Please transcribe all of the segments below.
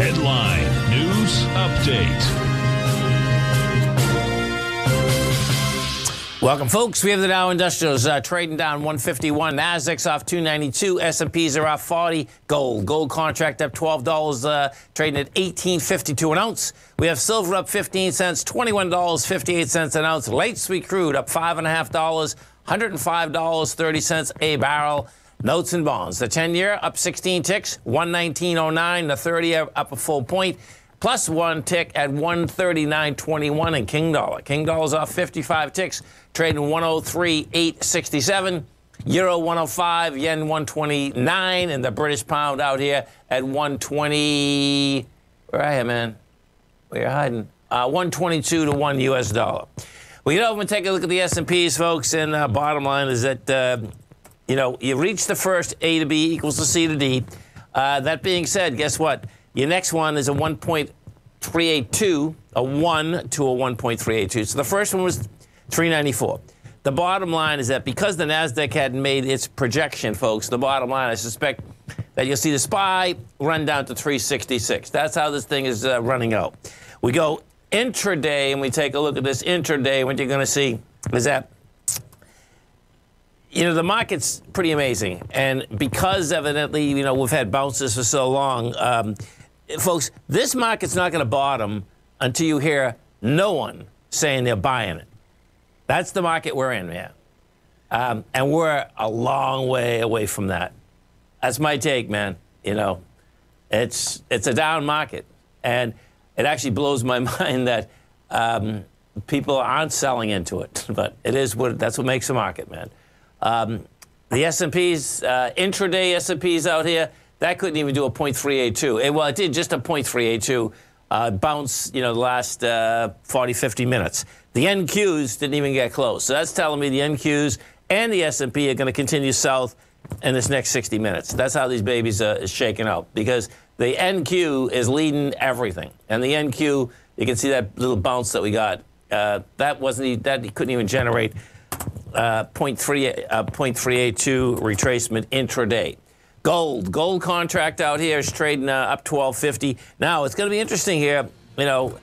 Headline News Update. Welcome, folks. We have the Dow Industrials trading down 151. Nasdaq's off 292. S&Ps are off 40. Gold contract up $12, trading at $18.52 an ounce. We have silver up 15 cents, $21.58 an ounce. Light sweet crude up $5.50, $105.30 a barrel. Notes and bonds. The 10-year up 16 ticks, 119.09. The 30-year up a full point, plus one tick at 139.21. And King Dollar. King Dollar's off 55 ticks, trading 103.867. Euro 105, Yen 129, and the British pound out here at 120. Where are you, man? Where you hiding? 122 to 1 U.S. dollar. We get over and take a look at the S&Ps, folks, and bottom line is that... you know, you reach the first A to B equals to C to D. That being said, guess what? Your next one is a 1.382, a 1 to a 1.382. So the first one was 394. The bottom line is that because the NASDAQ hadn't made its projection, folks, the bottom line, I suspect that you'll see the SPY run down to 366. That's how this thing is running out. We go intraday and we take a look at this intraday. What you're going to see is that, you know, the market's pretty amazing, and because evidently, you know, we've had bounces for so long, folks, this market's not going to bottom until you hear no one saying they're buying it. That's the market we're in, man. And we're a long way away from that. That's my take, man. You know, it's a down market, and it actually blows my mind that people aren't selling into it, but it is what, that's what makes a market, man. The S&Ps, intraday S&Ps out here, that couldn't even do a 0.382. Well, it did just a 0.382 bounce, you know, the last 40, 50 minutes. The NQs didn't even get close. So that's telling me the NQs and the S&P are going to continue south in this next 60 minutes. That's how these babies are shaking out, because the NQ is leading everything. And the NQ, you can see that little bounce that we got. That couldn't even generate 0.382 retracement intraday. Gold contract out here is trading up $12.50. Now it's going to be interesting here. You know,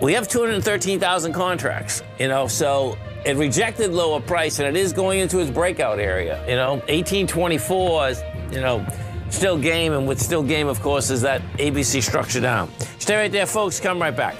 we have 213,000 contracts. You know, so it rejected lower price, and it is going into its breakout area. You know, 1824 is, you know, still game, and what's still game, of course, is that ABC structure down. Stay right there, folks. Come right back.